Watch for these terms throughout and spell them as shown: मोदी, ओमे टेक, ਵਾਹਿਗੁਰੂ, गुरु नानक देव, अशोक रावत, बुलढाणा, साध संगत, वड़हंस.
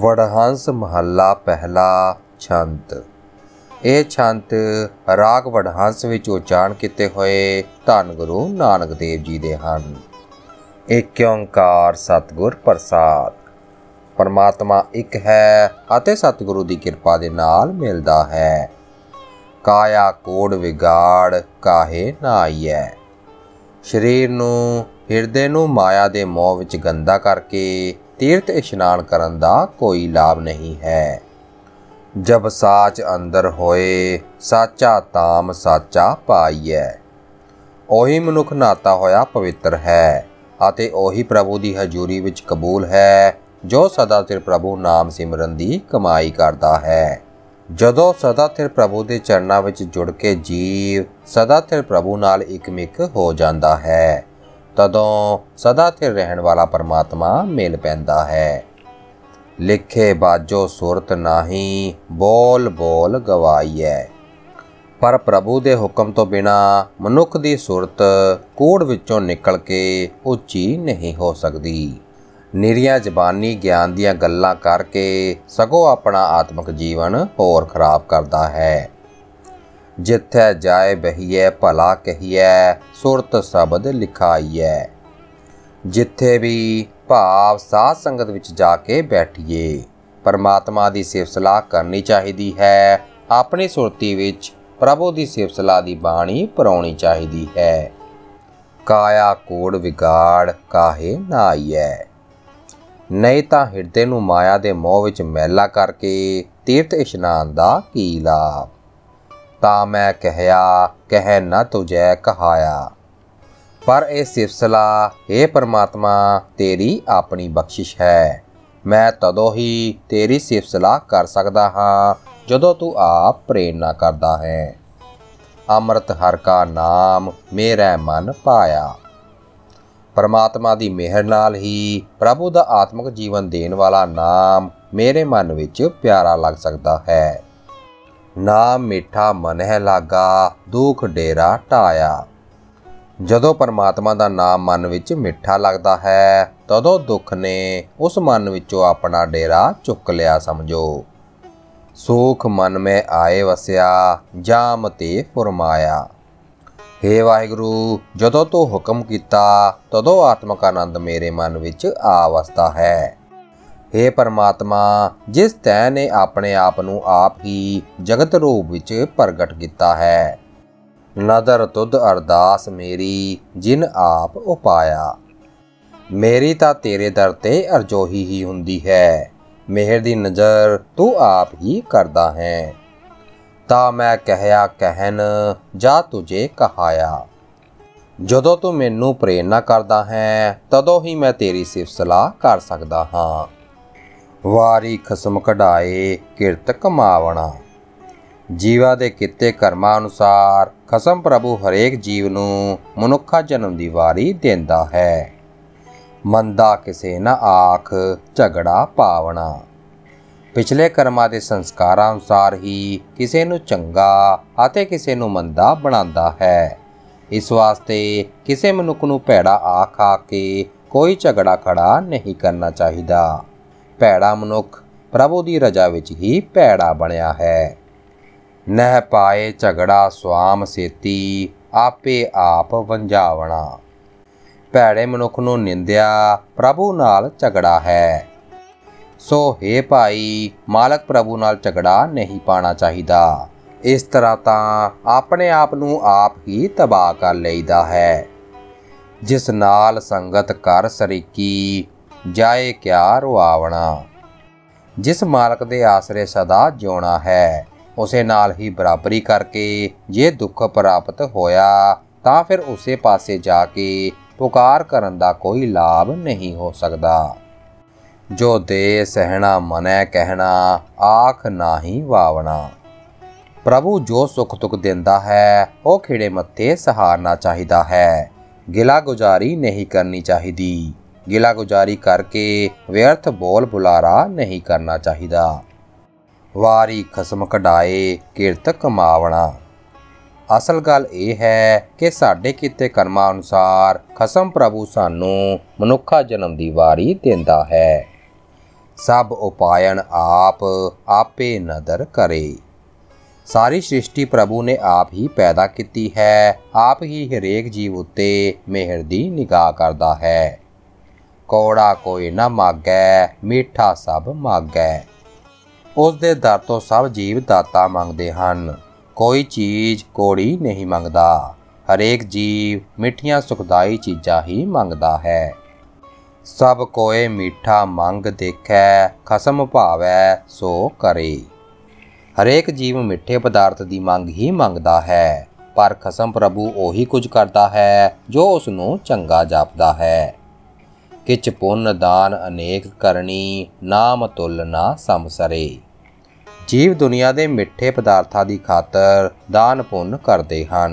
वड़हंस महला पहला छंत। यह छंत राग वड़हंस विच उचारण किते हुए धन गुरु नानक देव जी दे हन। एक ओंकार सतगुर प्रसाद। परमात्मा एक है अते सतगुरु की कृपा दे नाल मिलदा है। काया कोड़ विगाड़ काहे ना आईए। शरीर नू ਹਿਰਦੇ ਨੂੰ ਮਾਇਆ ਦੇ ਮੋਹ ਵਿੱਚ ਗੰਦਾ ਕਰਕੇ ਤੀਰਥ ਇਸ਼ਨਾਨ ਕਰਨ ਦਾ ਕੋਈ ਲਾਭ ਨਹੀਂ ਹੈ। ਜਬ ਸਾਚ ਅੰਦਰ ਹੋਏ ਸਾਚਾ ਤਾਮ ਸਾਚਾ ਪਾਈਐ। ਉਹੀ ਮਨੁੱਖ ਨਾਤਾ ਹੋਇਆ ਪਵਿੱਤਰ ਹੈ ਅਤੇ ਉਹੀ ਪ੍ਰਭੂ ਦੀ ਹਜ਼ੂਰੀ ਵਿੱਚ ਕਬੂਲ ਹੈ ਜੋ ਸਦਾ ਸਿਰ ਪ੍ਰਭੂ ਨਾਮ ਸਿਮਰਨ ਦੀ ਕਮਾਈ ਕਰਦਾ ਹੈ। ਜਦੋਂ ਸਦਾ ਸਿਰ ਪ੍ਰਭੂ ਦੇ ਚਰਨਾਂ ਵਿੱਚ ਜੁੜ ਕੇ ਜੀਵ ਸਦਾ ਸਿਰ ਪ੍ਰਭੂ ਨਾਲ ਇਕਮਿਕ ਹੋ ਜਾਂਦਾ ਹੈ तदों सदा स्थिर रहन वाला परमात्मा मेल पैंदा है। लिखे बाजो सुरत नाही बोल बोल गवाई है। पर प्रभु दे हुक्म तो बिना मनुख दी सुरत कूड़ विचों निकल के उच्ची नहीं हो सकती। निरिया जबानी ज्ञान दियां गल्लां करके सगों अपना आत्मक जीवन होर खराब करता है। जिथे जाए बहिए भला कहिए सुरत शब्द लिखाइए। जिथे भी भाव साध संगत विच जाके बैठिए परमात्मा की सिफसला करनी चाहिदी है। अपनी सुरती विच प्रभु की सिफसला की बाणी पराउणी चाहिदी है। काया कोड़ विगाड़ काहे ना आईए। नहीं तो हिरदे नूं माया के मोह विच मैला करके तीर्थ इशनान का की लाभ। ता मैं कहया कह न तुझे कहाया। पर यह सिलसिला हे परमात्मा तेरी अपनी बख्शिश है। मैं तदों ही तेरी सिलसिला कर सकता हाँ जदों तू आप प्रेरणा करता है। अमृत हर का नाम मेरे मन पाया। परमात्मा की मेहर नाल ही प्रभु का आत्मक जीवन देने वाला नाम मेरे मन विच प्यारा लग सकता है। नाम मीठा मन है लागा दुख डेरा ढाया। जदों परमात्मा का नाम मन विच मिठा लगता है तदों दुख ने उस मन विचों अपना डेरा चुक लिया समझो। सुख मन में आए वसया जाम ते फुरमाया। हे वाहिगुरु जदों तू हुक्म किता तदों आत्मक आनंद मेरे मन विच आ वसता है। हे परमात्मा जिस तै ने अपने आप नू आप ही जगत रूप विच प्रगट किया है। नदर तुद अरदास मेरी जिन आप उपाया। मेरी तां तेरे दर ते अरजोही ही हुंदी है। मेहर दी नज़र तू आप ही करदा है। ता मैं कहया कहन जा तुझे कहाया। जदों तू मैनू प्रेरणा करदा है तदों ही मैं तेरी सिफसला कर सकदा हाँ। वारी खसम कढ़ाए किरत कमावना। जीवा दे किते कर्मा अनुसार खसम प्रभु हरेक जीव नू मनुखा जन्म दी वारी देंदा है। मंदा किसे ना आख झगड़ा पावना। पिछले कर्मा दे संस्कार अनुसार ही किसे नू चंगा आते किसे नू मंदा बनांदा है। इस वास्ते किसे मनुख नू भैड़ा आख आके कोई झगड़ा खड़ा नहीं करना चाहिदा। भैड़ा मनुख प्रभु की रजा विच ही भैड़ा बनया है। नह पाए झगड़ा स्वाम सेती आपे आप वंजावना। भैड़े मनुख नू निंदिया प्रभु नाल झगड़ा है। सो हे भाई मालक प्रभु नाल झगड़ा नहीं पाना चाहिदा। इस तरह तां अपने आप नू आप ही तबाह कर लईदा है। जिस नाल संगत कर सरीकी जाए क्या रुआवना। जिस मालक दे आसरे सदा जिउणा है उसे नाल ही बराबरी करके जे दुख प्राप्त होया तां फिर उसे पासे जाके पुकार करन दा कोई लाभ नहीं हो सकदा। जो दे सहना मनै कहना आख नाही वावना। प्रभु जो सुख दुख देंदा है वो खिड़े मत्थे सहारना चाहिदा है। गिला गुजारी नहीं करनी चाहिदी। गिला गुजारी करके व्यर्थ बोल बुलारा नहीं करना चाहिदा। वारी खसम कढ़ाए किरत कमावना। असल गल यह है कि साढ़े किते कर्मा अनुसार खसम प्रभु सानू मनुखा जन्म की वारी देंदा है। सब उपायन आप आपे नदर करे। सारी सृष्टि प्रभु ने आप ही पैदा की है। आप ही हरेक जीव उत्ते मेहर दी निगाह करदा है। कौड़ा कोई ना मागै, मीठा सब मागै। उस दे दर तो सब जीव दाता मंगदे हन। कोई चीज़ कौड़ी नहीं मंगदा। हरेक जीव मिठियां सुखदाई चीज़ां ही मंगदा है। सब कोई मीठा मंग देखै, खसम भावै सो करे। हरेक जीव मिठे पदार्थ की मंग ही मंगता है, पर खसम प्रभु ओही कुछ करता है जो उसनों चंगा जापदा है। किच पुन दान अनेक करनी, नाम तुलना समसरे। जीव दुनिया के मिठे पदार्थों की खातर दान पुन करते हैं।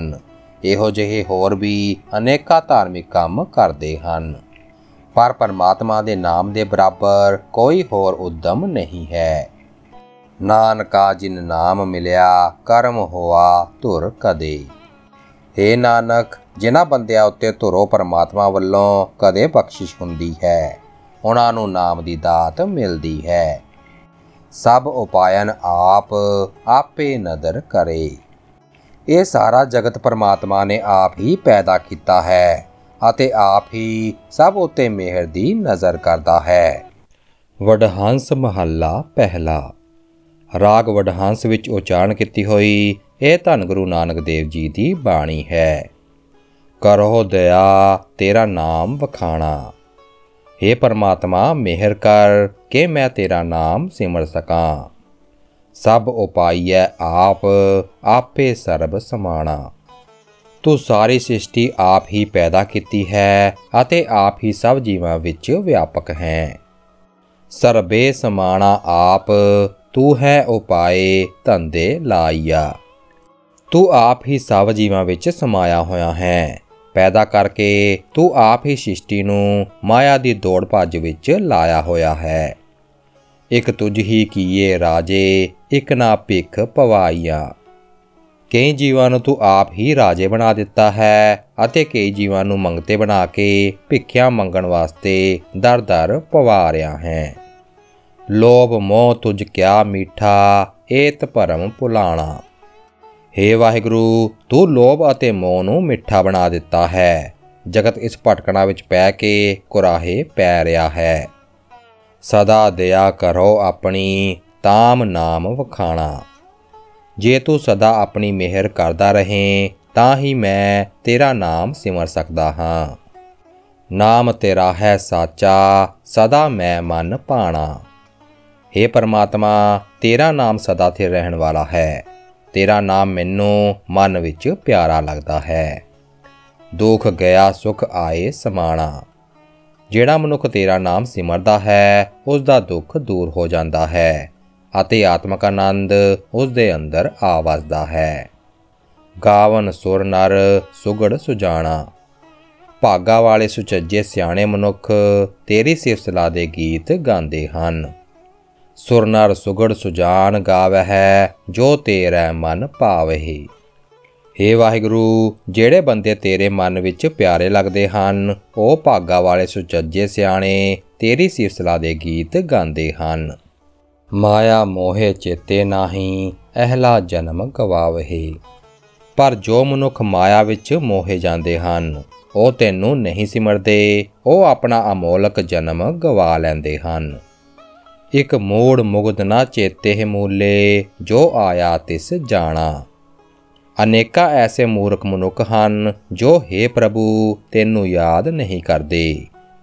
इहो जिहे होर भी अनेक धार्मिक काम करते हैं, पर परमात्मा के नाम के बराबर कोई होर उद्यम नहीं है। नानका जिन नाम मिलिया, कर्म होआ धुर कदे। हे नानक, जिन्हां बंदियां उत्ते धुरों परमात्मा वल्लों कदे बख्शिश हुंदी है, उन्हां नूं नाम की दात मिलती है। सब उपायन आप आपे नदर करे। ये सारा जगत परमात्मा ने आप ही पैदा किया है अते आप ही सब उत्ते मेहर दी नज़र करता है। वडहंस महला पहला। राग वडहंस विच उचारण कीती होई यह धन गुरु नानक देव जी की बाणी है। करो दया तेरा नाम वखाणा। हे परमात्मा, मेहर कर के मैं तेरा नाम सिमर सकां। सब उपाइए आप आपे सर्ब समाणा। तू सारी सृष्टि आप ही पैदा की है अते आप ही सब जीवों विच व्यापक हैं। सरबे समाणा आप तू है, उपाय धंधे लाइया। तू आप ही सब जीवों विच समाया होया है। पैदा करके तू आप ही सृष्टि नूं माया की दौड़ भज विच लाया होया है। इक तुझ ही कीए राजे, इक ना भिख पवाइया। कई जीवों को तू आप ही राजे बना दिता है अते कई जीवों को मंगते बना के भिख्या मंगण वास्ते दर दर पवा रहा है। लोभ मोह तुझ क्या मीठा, एत भरम भुलाणा। हे वाहिगुरु, तू लोभ अते मोह नूं मिठा बना दिता है। जगत इस भटकणा विच पै के कुराहे पै रहा है। सदा दया करो अपनी, ताम नाम वखाणा। जे तू सदा अपनी मेहर करदा रहें ता ही मैं तेरा नाम सिमर सकदा हाँ। नाम तेरा है साचा, सदा मैं मन पाणा। हे परमात्मा, तेरा नाम सदा थे रहन वाला है। तेरा नाम मैनू मन विच प्यारा लगदा है। दुख गया सुख आए समाणा। जेड़ा मनुख तेरा नाम सिमरदा है उसका दुख दूर हो जाता है अते आत्मक आनंद उसके अंदर आ वसदा है। गावन सुर नर सुगड़ सुजाणा। भागा वाले सुचज्जे सियाणे मनुख तेरी सिफसला दे गीत गाते हैं। सुर नर सुगड़ सुजान गावे है, जो तेरा मन भावे। हे वाहिगुरु, जेड़े बंदे तेरे मन विच प्यारे लगते हैं वह भागा वाले सुचज्जे सियाणे तेरी सिफसला दे गीत गाते हैं। माया मोहे चेते नाही, अहला जन्म गवावहे। पर जो मनुख माया विच मोहे जाते हैं वह तेनू नहीं सिमरते, वह अपना अमोलक जन्म गवा लेंदे हन। एक मूड़ मुगद ना चेते मूले, जो आया तिस जाना। अनेका ऐसे मूर्ख मनुख हैं जो हे प्रभु तेनू याद नहीं करते।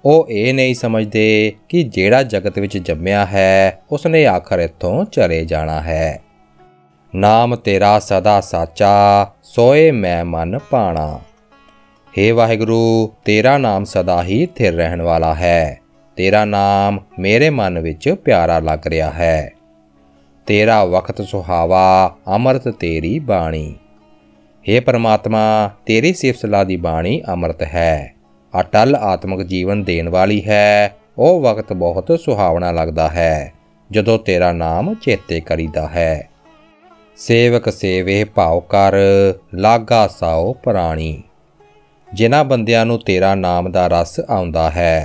ਉਹ ਇਹ नहीं समझते कि ਜਿਹੜਾ जगत ਵਿੱਚ जम्मिया है उसने आखिर इत्थों चले जाना है। नाम तेरा सदा साचा, सोए मैं मन पाणा। हे वाहिगुरु, तेरा नाम सदा ही थिर रहन वाला है। तेरा नाम मेरे मन ਵਿੱਚ प्यारा लग रहा है। तेरा वक्त सुहावा, अमृत तेरी बाणी। हे परमात्मा, तेरी सिफसला दी बाणी अमृत है। अटल आत्मक जीवन देन वाली है। वह वक्त बहुत सुहावना लगता है जदों तेरा नाम चेते करीदा है। सेवक सेवे भाव कर, लागा साओ प्राणी। जिन्हां बंदियां नूं तेरा नाम दा रस आउंदा है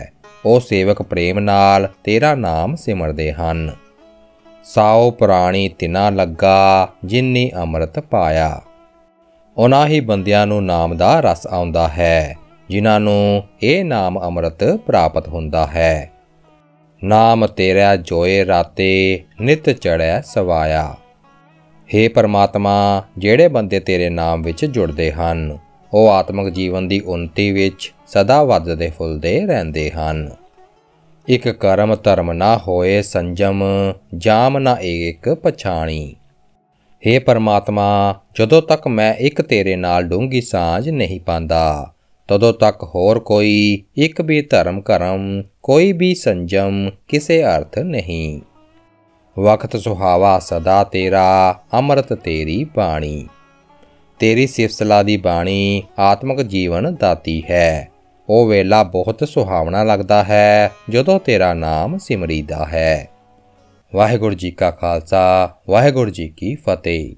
ਉਹ ਸੇਵਕ ਪ੍ਰੇਮ ਨਾਲ ਤੇਰਾ ਨਾਮ ਸਿਮਰਦੇ ਹਨ। ਸਾਉ ਪ੍ਰਾਣੀ ਤਿਨਾ ਲੱਗਾ ਜਿਨ੍ਹੀ ਅੰਮ੍ਰਿਤ ਪਾਇਆ। ਉਹਨਾਂ ਹੀ ਬੰਦਿਆਂ ਨੂੰ ਨਾਮ ਦਾ ਰਸ ਆਉਂਦਾ ਹੈ ਜਿਨ੍ਹਾਂ ਨੂੰ ਇਹ ਨਾਮ ਅੰਮ੍ਰਿਤ ਪ੍ਰਾਪਤ ਹੁੰਦਾ ਹੈ। ਨਾਮ ਤੇਰਾ ਜੋਏ ਰਾਤੇ ਨਿਤ ਚੜ੍ਹੈ ਸਵਾਇਆ। हे परमात्मा, ਜਿਹੜੇ ਬੰਦੇ ਤੇਰੇ ਨਾਮ ਵਿੱਚ ਜੁੜਦੇ ਹਨ ਉਹ ਆਤਮਿਕ ਜੀਵਨ ਦੀ ਉਨਤੀ ਵਿੱਚ ਸਦਾ ਵੱਧਦੇ ਫੁੱਲਦੇ ਰਹਿੰਦੇ ਹਨ। ਇੱਕ ਕਰਮ ਧਰਮ ਨਾ ਹੋਏ ਸੰਜਮ, ਜਾਮ ਨਾ ਏਕ ਪਛਾਣੀ। हे परमात्मा, ਜਦੋਂ ਤੱਕ ਮੈਂ ਇੱਕ ਤੇਰੇ ਨਾਲ ਡੂੰਘੀ ਸਾਂਝ ਨਹੀਂ ਪਾਉਂਦਾ ਤਦੋਂ ਤੱਕ ਹੋਰ ਕੋਈ ਇੱਕ ਵੀ ਧਰਮ ਕਰਮ, ਕੋਈ ਵੀ ਸੰਜਮ ਕਿਸੇ ਅਰਥ ਨਹੀਂ। ਵਕਤ ਸੁਹਾਵਾ ਸਦਾ ਤੇਰਾ, ਅੰਮ੍ਰਿਤ ਤੇਰੀ ਬਾਣੀ। ਤੇਰੀ ਸਿਫਤਸਲਾ ਦੀ ਬਾਣੀ ਆਤਮਿਕ ਜੀਵਨ ਦਾਤੀ ਹੈ। ਉਹ ਵੇਲਾ ਬਹੁਤ ਸੁਹਾਵਣਾ ਲੱਗਦਾ ਹੈ ਜਦੋਂ ਤੇਰਾ ਨਾਮ ਸਿਮਰੀਦਾ ਹੈ। ਵਾਹਿਗੁਰੂ ਜੀ ਕਾ ਖਾਲਸਾ, ਵਾਹਿਗੁਰੂ ਜੀ ਕੀ ਫਤਿਹ।